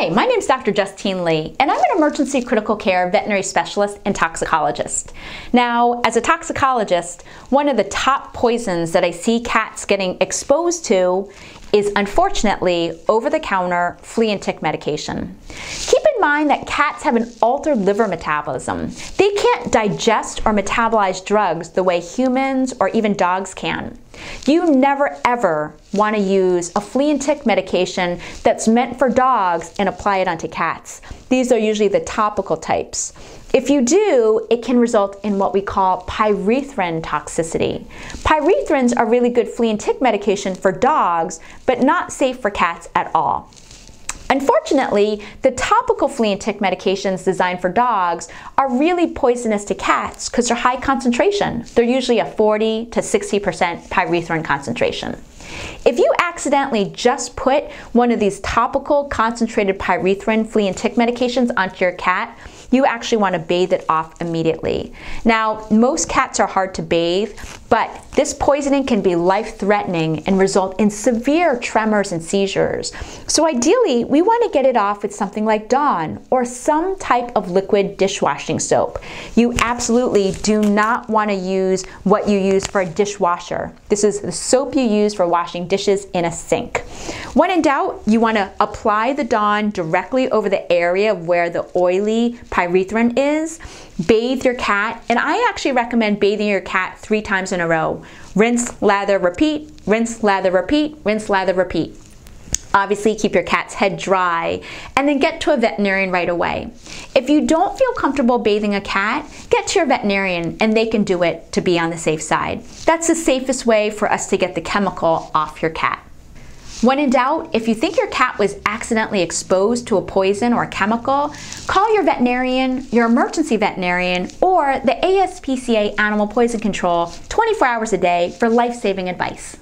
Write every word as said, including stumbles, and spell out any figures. Hi, my name is Doctor Justine Lee, and I'm an emergency critical care veterinary specialist and toxicologist. Now, as a toxicologist, one of the top poisons that I see cats getting exposed to is, unfortunately, over-the-counter flea and tick medication. Keep in mind that cats have an altered liver metabolism. They can't digest or metabolize drugs the way humans or even dogs can. You never ever want to use a flea and tick medication that's meant for dogs and apply it onto cats. These are usually the topical types. If you do, it can result in what we call pyrethrin toxicity. Pyrethrins are really good flea and tick medication for dogs, but not safe for cats at all. Unfortunately, the topical flea and tick medications designed for dogs are really poisonous to cats because they're high concentration. They're usually a forty to sixty percent pyrethrin concentration. If you accidentally just put one of these topical concentrated pyrethrin flea and tick medications onto your cat, you actually want to bathe it off immediately. Now, most cats are hard to bathe, but this poisoning can be life-threatening and result in severe tremors and seizures. So ideally, we want to get it off with something like Dawn or some type of liquid dishwashing soap. You absolutely do not want to use what you use for a dishwasher. This is the soap you use for washing dishes in a sink. When in doubt, you want to apply the Dawn directly over the area where the oily pyrethrin is, bathe your cat, and I actually recommend bathing your cat three times in a row. Rinse, lather, repeat, rinse, lather, repeat, rinse, lather, repeat. Obviously, keep your cat's head dry, and then get to a veterinarian right away. If you don't feel comfortable bathing a cat, get to your veterinarian and they can do it to be on the safe side. That's the safest way for us to get the chemical off your cat. When in doubt, if you think your cat was accidentally exposed to a poison or a chemical, call your veterinarian, your emergency veterinarian, or the A S P C A Animal Poison Control twenty-four hours a day for life-saving advice.